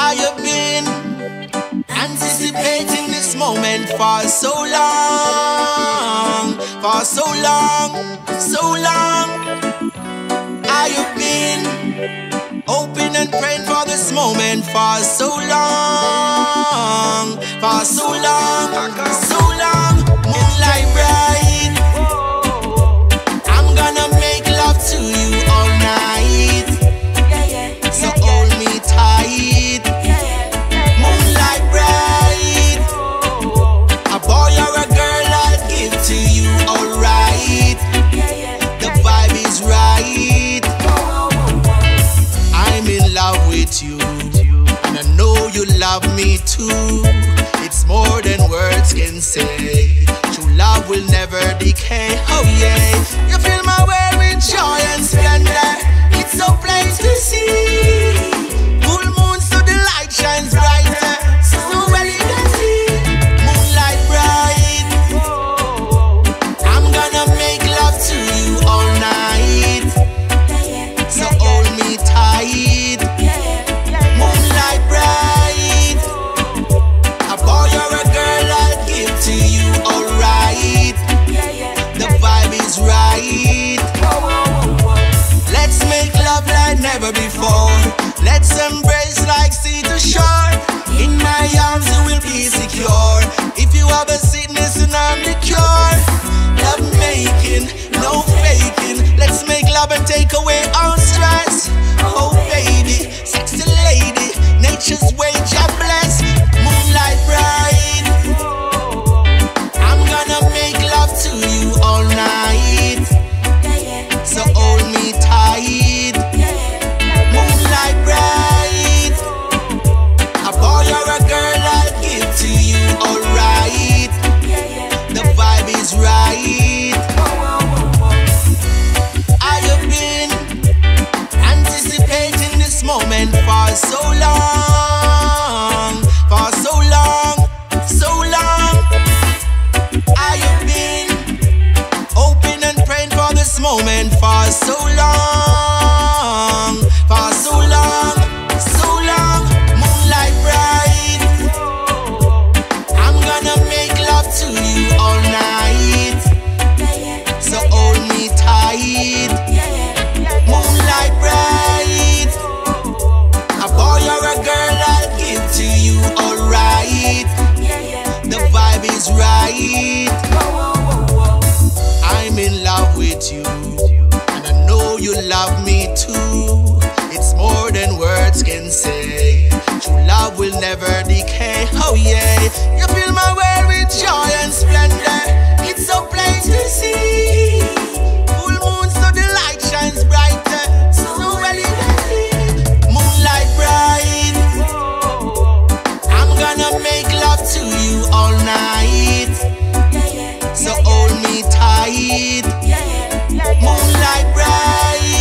I have been anticipating this moment for so long, for so long, so long. I have been hoping and praying for this moment for so long, for so long, so long. Moonlight bright, I'm gonna make love to you all night. So hold me tight. Moonlight bright, a boy or a girl I'll give to you, alright. The vibe is right. I'm in love with you, and I know you love me too. It's more than words can say. True love will never decay. Oh yeah, you fill my world with joy and splendor. It's so plain to see. Full moon, so the light shines brighter. So well you can see. Moonlight bright, I'm gonna make love to you all night. So hold me tight. Moonlight bright, a boy or a girl I'll give to you, alright. The vibe is right. Let's make love like never before. Let's embrace like sea to shore. In my arms you will be secure. If you have a sickness and I'm the cure. Love making, no faking. Let's make love and take away all stress. Oh baby, sexy lady, nature's wage I bless. Moonlight bright, I'm gonna make love to you all night. So hold me tight. Moonlight bright, a boy or a girl I'll give to you, alright. The vibe is right. I have been anticipating this moment for so long, for so long, so long. I have been hoping and praying for this moment for so long, for so long, so long. Moonlight bright, I'm gonna make love to you all night. So hold me tight. Moonlight bright, a boy or a girl I'll give to you, alright. The vibe is right. I'm in love with you, and I know you love me too. It's more than words can say. True love will never decay. Oh yeah, you fill my world with joy and splendor. It's so plain to see. Full moon, so the light shines brighter. So well you can see. Moonlight bright, I'm gonna make love to you all night. So hold me tight. Moonlight bright,